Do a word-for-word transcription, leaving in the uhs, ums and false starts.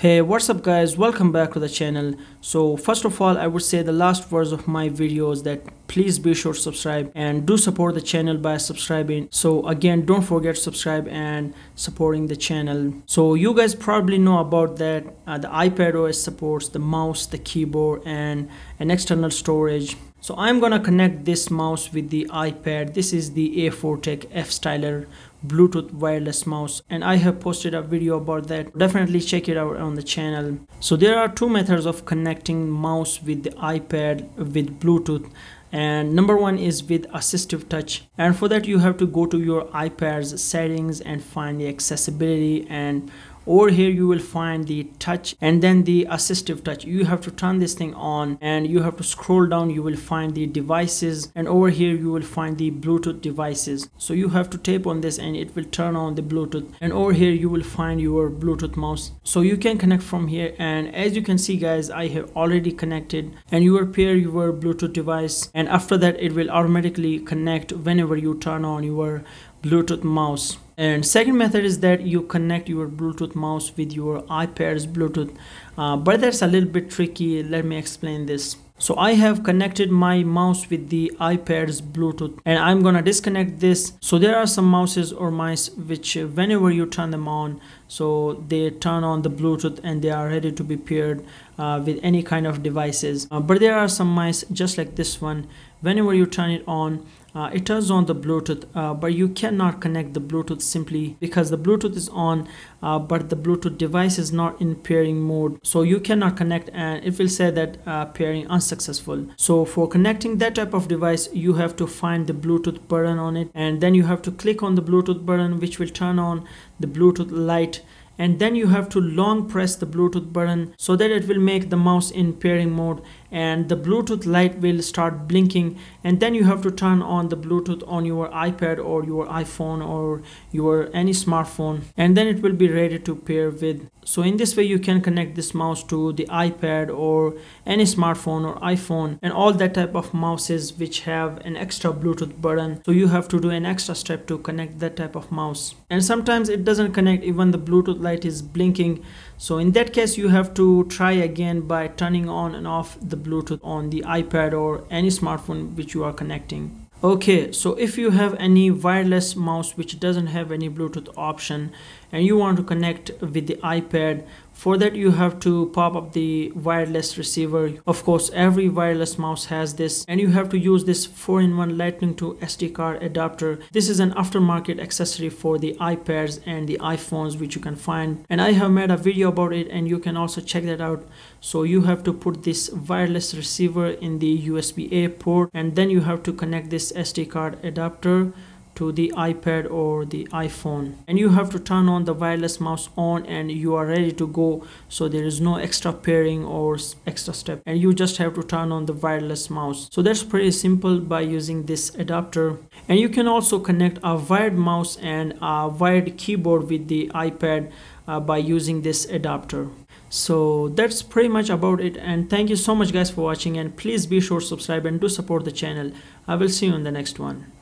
Hey, what's up guys, welcome back to the channel. So first of all, I would say the last words of my videos that please be sure to subscribe and do support the channel by subscribing. So again, don't forget to subscribe and supporting the channel. So you guys probably know about that uh, the iPadOS supports the mouse, the keyboard and an external storage. So I'm gonna connect this mouse with the iPad. This is the A four Tech F-Styler Bluetooth wireless mouse, and I have posted a video about that. Definitely check it out on the channel. So there are two methods of connecting mouse with the iPad with Bluetooth, and number one is with assistive touch, and for that you have to go to your iPad's settings and find the accessibility, and over here you will find the touch and then the assistive touch. You have to turn this thing on and you have to scroll down. You will find the devices, and over here you will find the Bluetooth devices. So you have to tap on this and it will turn on the Bluetooth, and over here you will find your Bluetooth mouse. So you can connect from here, and as you can see guys, I have already connected, and you will pair your Bluetooth device, and after that it will automatically connect whenever you turn on your Bluetooth mouse. And second method is that you connect your Bluetooth mouse with your iPad's Bluetooth, uh, but that's a little bit tricky. Let me explain this. So I have connected my mouse with the iPad's Bluetooth, and I'm gonna disconnect this. So there are some mouses or mice which whenever you turn them on, so they turn on the Bluetooth and they are ready to be paired uh, with any kind of devices. Uh, but there are some mice just like this one, whenever you turn it on, Uh, it turns on the Bluetooth, uh, but you cannot connect the Bluetooth simply because the Bluetooth is on, uh, but the Bluetooth device is not in pairing mode. So you cannot connect, and it will say that uh, pairing unsuccessful. So for connecting that type of device, you have to find the Bluetooth button on it, and then you have to click on the Bluetooth button, which will turn on the Bluetooth light, and then you have to long press the Bluetooth button so that it will make the mouse in pairing mode, and the Bluetooth light will start blinking, and then you have to turn on the Bluetooth on your iPad or your iPhone or your any smartphone, and then it will be ready to pair with. So in this way you can connect this mouse to the iPad or any smartphone or iPhone, and all that type of mouses which have an extra Bluetooth button. So you have to do an extra step to connect that type of mouse, and sometimes it doesn't connect, even the Bluetooth light is blinking. So in that case you have to try again by turning on and off the Bluetooth on the iPad or any smartphone which you are connecting. Okay, so if you have any wireless mouse which doesn't have any Bluetooth option and you want to connect with the iPad, for that you have to pop up the wireless receiver. Of course every wireless mouse has this, and you have to use this four in one Lightning to S D card adapter. This is an aftermarket accessory for the iPads and the iPhones which you can find, and I have made a video about it and you can also check that out. So you have to put this wireless receiver in the U S B A port, and then you have to connect this S D card adapter to the iPad or the iPhone, and you have to turn on the wireless mouse on, and you are ready to go. So there is no extra pairing or extra step, and you just have to turn on the wireless mouse. So that's pretty simple by using this adapter. And you can also connect a wired mouse and a wired keyboard with the iPad uh, by using this adapter. So that's pretty much about it, and thank you so much guys for watching, and please be sure to subscribe and do support the channel. I will see you in the next one.